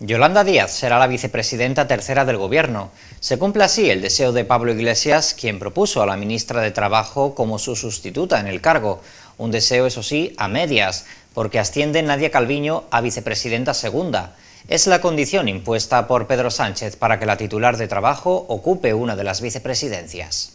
Yolanda Díaz será la vicepresidenta tercera del Gobierno. Se cumple así el deseo de Pablo Iglesias, quien propuso a la ministra de Trabajo como su sustituta en el cargo. Un deseo, eso sí, a medias, porque asciende Nadia Calviño a vicepresidenta segunda. Es la condición impuesta por Pedro Sánchez para que la titular de Trabajo ocupe una de las vicepresidencias.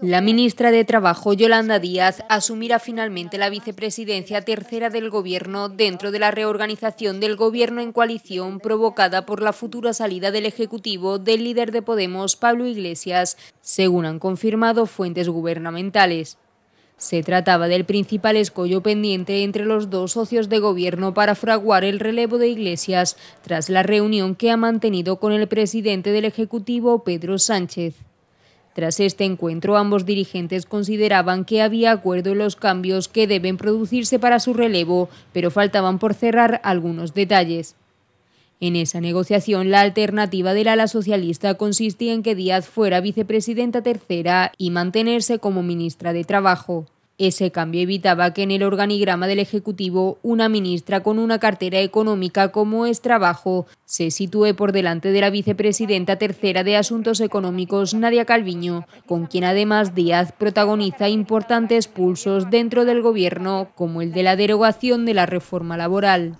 La ministra de Trabajo, Yolanda Díaz, asumirá finalmente la vicepresidencia tercera del Gobierno dentro de la reorganización del Gobierno en coalición provocada por la futura salida del Ejecutivo del líder de Podemos, Pablo Iglesias, según han confirmado fuentes gubernamentales. Se trataba del principal escollo pendiente entre los dos socios de Gobierno para fraguar el relevo de Iglesias tras la reunión que ha mantenido con el presidente del Ejecutivo, Pedro Sánchez. Tras este encuentro, ambos dirigentes consideraban que había acuerdo en los cambios que deben producirse para su relevo, pero faltaban por cerrar algunos detalles. En esa negociación, la alternativa del ala socialista consistía en que Díaz fuera vicepresidenta tercera y mantenerse como ministra de Trabajo. Ese cambio evitaba que en el organigrama del Ejecutivo una ministra con una cartera económica como es Trabajo se sitúe por delante de la vicepresidenta tercera de Asuntos Económicos, Nadia Calviño, con quien además Díaz protagoniza importantes pulsos dentro del Gobierno, como el de la derogación de la reforma laboral.